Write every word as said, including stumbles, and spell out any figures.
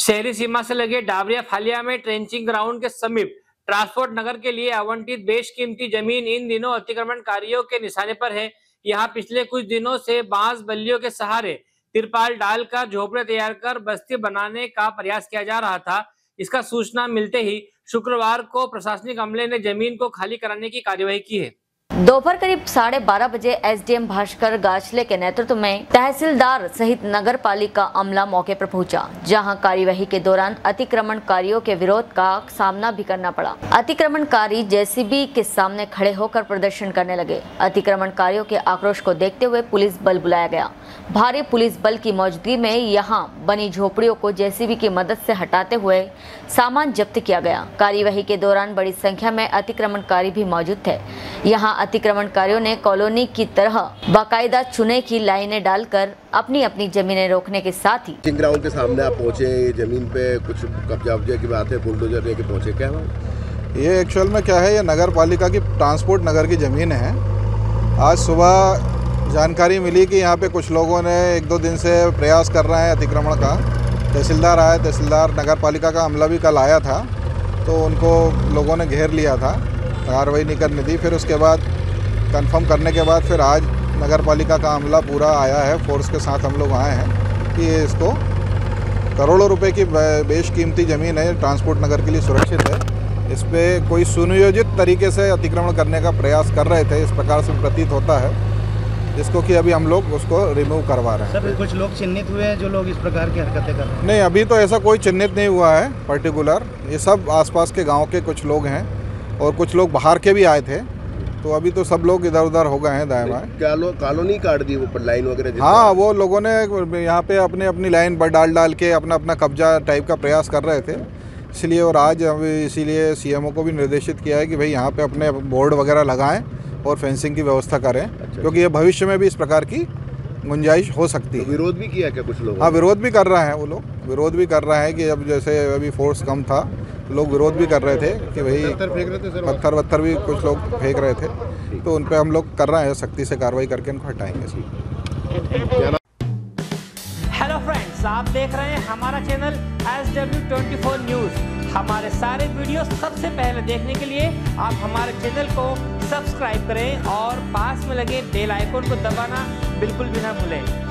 शहरी सीमा से लगे डाबरिया फालिया में ट्रेचिंग ग्राउंड के समीप ट्रांसपोर्ट नगर के लिए आवंटित बेशकीमती जमीन इन दिनों अतिक्रमणकारियों के निशाने पर है। यहाँ पिछले कुछ दिनों से बांस बल्लियों के सहारे तिरपाल डालकर झोपड़े तैयार कर बस्ती बनाने का प्रयास किया जा रहा था। इसका सूचना मिलते ही शुक्रवार को प्रशासनिक अमले ने जमीन को खाली कराने की कार्यवाही की है। दोपहर करीब साढ़े बारह बजे एसडीएम भास्कर गाछले के नेतृत्व में तहसीलदार सहित नगर पालिका अमला मौके पर पहुंचा, जहां कार्यवाही के दौरान अतिक्रमणकारियों के विरोध का सामना भी करना पड़ा। अतिक्रमणकारी जेसीबी के सामने खड़े होकर प्रदर्शन करने लगे। अतिक्रमणकारियों के आक्रोश को देखते हुए पुलिस बल बुलाया गया। भारी पुलिस बल की मौजूदगी में यहाँ बनी झोपड़ियों को जेसीबी की मदद से हटाते हुए सामान जब्त किया गया। कार्यवाही के दौरान बड़ी संख्या में अतिक्रमणकारी भी मौजूद थे। यहाँ अतिक्रमणकारियों ने कॉलोनी की तरह बाकायदा चुने की लाइनें डालकर अपनी अपनी जमीनें रोकने के साथ ही ट्रेचिंग ग्राउंड के सामने आप पहुँचे, जमीन पे कुछ कब्जा उब्जा की बात है, बुलडोजर लेके पहुँचे क्या है? ये एक्चुअल में क्या है, ये नगर पालिका की ट्रांसपोर्ट नगर की ज़मीन है। आज सुबह जानकारी मिली कि यहाँ पे कुछ लोगों ने एक दो दिन से प्रयास कर रहे हैं अतिक्रमण का। तहसीलदार आए, तहसीलदार नगर पालिका का अमला भी कल आया था, तो उनको लोगों ने घेर लिया था, कार्रवाई नहीं करने दी। फिर उसके बाद कंफर्म करने के बाद फिर आज नगर पालिका का अमला पूरा आया है, फोर्स के साथ हम लोग आए हैं कि इसको करोड़ों रुपए की बेशकीमती ज़मीन है, ट्रांसपोर्ट नगर के लिए सुरक्षित है। इस पर कोई सुनियोजित तरीके से अतिक्रमण करने का प्रयास कर रहे थे, इस प्रकार से प्रतीत होता है, जिसको कि अभी हम लोग उसको रिमूव करवा रहे हैं। सर, कुछ लोग चिन्हित हुए हैं जो लोग इस प्रकार की हरकतें कर रहे हैं? नहीं, अभी तो ऐसा कोई चिन्हित नहीं हुआ है पर्टिकुलर। ये सब आसपास के गाँव के कुछ लोग हैं और कुछ लोग बाहर के भी आए थे, तो अभी तो सब लोग इधर उधर हो गए हैं दाएं बाएं। कॉलोनी काट दी वो लाइन वगैरह। हाँ, वो लोगों ने यहाँ पे अपने अपनी लाइन पर डाल डाल के अपना अपना कब्जा टाइप का प्रयास कर रहे थे, इसलिए और आज अभी इसीलिए सीएमओ को भी निर्देशित किया है कि भाई यहाँ पे अपने बोर्ड वगैरह लगाएं और फेंसिंग की व्यवस्था करें। अच्छा, क्योंकि ये भविष्य में भी इस प्रकार की गुंजाइश हो सकती है। तो विरोध भी किया क्या कुछ लोग? हाँ, विरोध भी कर रहे हैं वो लोग, विरोध भी कर रहे हैं कि अब जैसे अभी फोर्स कम था, लोग विरोध भी कर रहे थे कि भाई पत्थर वत्थर भी कुछ लोग फेंक रहे थे, तो उन पे हम लोग कर रहे हैं सख्ती से कार्रवाई करके इनको हटाएंगे। हेलो फ्रेंड्स, आप देख रहे हैं हमारा चैनल एस डब्ल्यू चौबीस न्यूज। हमारे सारे वीडियो सबसे पहले देखने के लिए आप हमारे चैनल को सब्सक्राइब करें और पास में लगे बेल आइकन को दबाना बिल्कुल भी ना भूलें।